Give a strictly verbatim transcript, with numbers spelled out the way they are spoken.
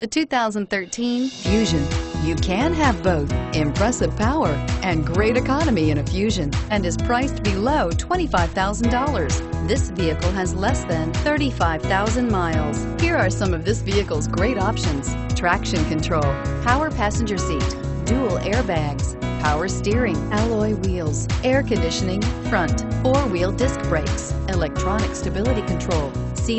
The two thousand thirteen Fusion. You can have both impressive power and great economy in a Fusion, and is priced below twenty-five thousand dollars. This vehicle has less than thirty-five thousand miles. Here are some of this vehicle's great options: traction control, power passenger seat, dual airbags, power steering, alloy wheels, air conditioning, front, four-wheel disc brakes, electronic stability control, C